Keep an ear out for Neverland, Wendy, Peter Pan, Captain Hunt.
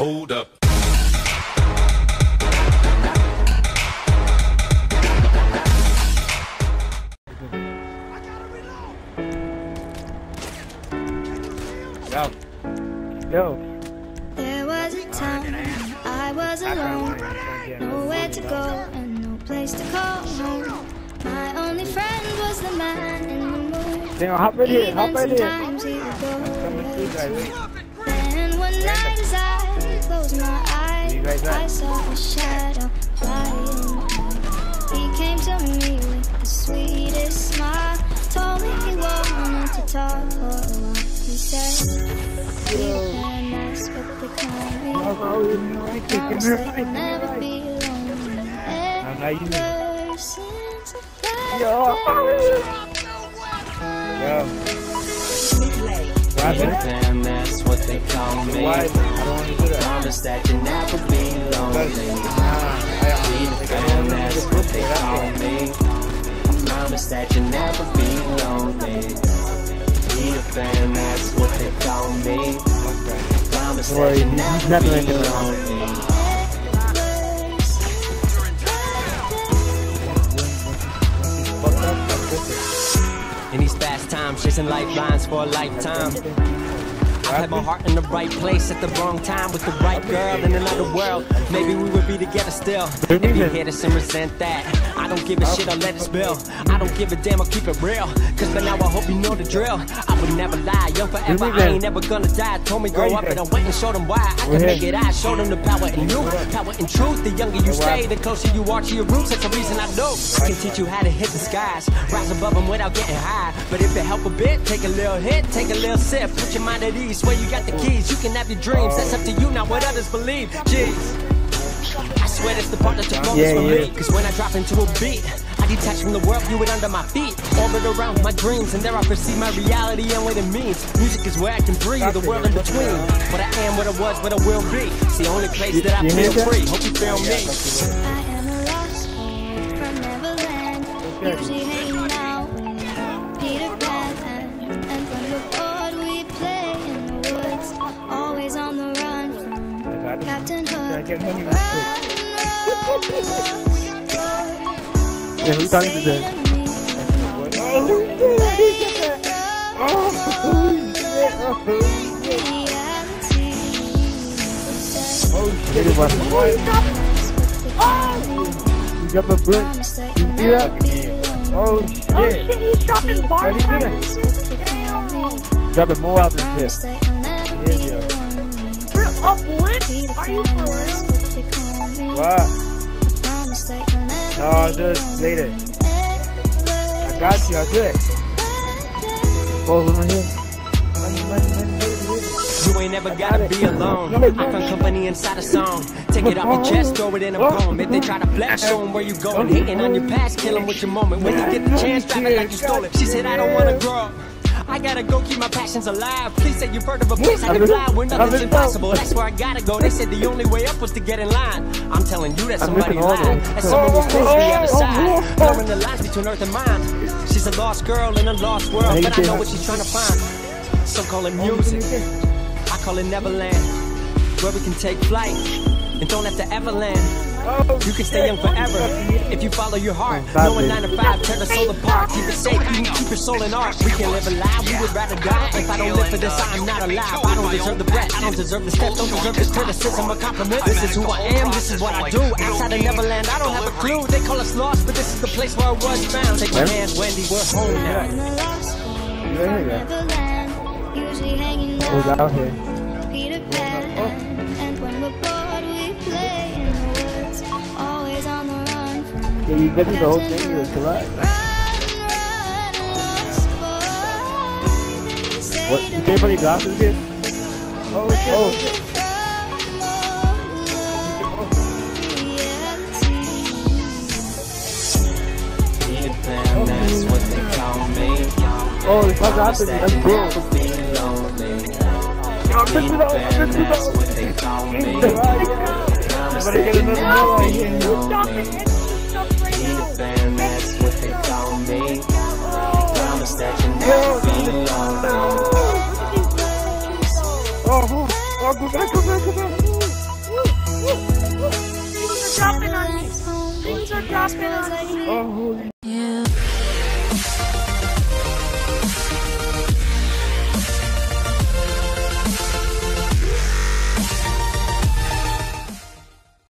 Hold up. Yo. Yo. There was a time I was alone, nowhere to go and no place to call home. My only friend was the man in the moon. Now hop in here, hop in here. I'm coming to you guys. And one night as I closed my eyes, I saw a shadow flying by. He came to me with the sweetest smile, told me he wanted to talk for a while. He said, you can mess with the kind of that will never be lonely. Ever since that Peter Pan, that's what they call me. I promise that you'll never be lonely. Peter Pan, that's what they call me. I promise that you'll never be lonely. Peter Pan, that's what they call me. I promise that you'll never be lonely. In these fast times, chasing lifelines for a lifetime. I had my heart in the right place at the wrong time with the right girl in another world. Maybe we would be together still. If you hate us and resent that, I don't give a shit, I'll let it spill. I don't give a damn, I'll keep it real. Cause for now I hope you know the drill. I would never lie, young forever, I ain't never gonna die. Told me grow up and I went and showed them why I can make it, I showed them the power in you. Power in truth, the younger you stay, the closer you are to your roots. That's the reason I know I can teach you how to hit the skies, rise above them without getting high. But if it help a bit, take a little hit, take a little sip, put your mind at ease. Where you got the keys, you can have your dreams. That's up to you, not what others believe. Jeez, I swear that's the part that you're focused for me. Cause when I drop into a beat, I detach from the world, view it under my feet. Orbit around my dreams, and there I perceive my reality and what it means. Music is where I can breathe, the world in between. What I am, what I was, what I will be. It's the only place that I feel free. Hope you feel me. I am a lost boy from Neverland. Usually hanging out with Peter Pan, and from the Captain Hunt. Yeah, who's talking to this? Oh shit! You got the brick. You see that? Oh shit! Oh shit! He's dropping bars. Dropping more out than this. Yeah. Up Wendy, are you for real? What? No, I'll do it later. I got you, I'll do it. Hold on here. You ain't never gotta be alone. I found company inside a song. Take it off your chest, throw it in a poem. If they try to flex, show them where you going. Hating on your past, kill them with your moment. When you get the chance, drop it like you stole it. She said, I don't wanna grow up. I gotta go keep my passions alive. Please say you've heard of a place I can fly where nothing's impossible. That's where I gotta go. They said the only way up was to get in line. I'm telling you that somebody lied. That someone was close to the other side, blurring the lines between earth and mind. She's a lost girl in a lost world, but I know what she's trying to find. Some call it music, I call it Neverland, where we can take flight and don't have to ever land. You can stay young forever if you follow your heart. No one 9 to 5, tear the soul apart. Keep it safe, you can keep your soul in art. We can live a lie, we would rather die. If I don't live for this, I am not alive. I don't deserve the breath, I don't deserve the step. Don't deserve this criticism or compliment. This is who I am, this is what I do. Outside of Neverland, I don't have a clue. They call us lost, but this is the place where I was found. Take my hand, Wendy, we're home now. Who's out here? Peter Pan. And when we're bored, we play. Yeah, you get the whole thing, you're correct. What? You can't put your glasses here? Oh, oh, it's not glasses, that's cool. I'm just Oh, go back, go back, go back. Woo, woo, woo. Things are dropping on me. Things are dropping on me. Oh.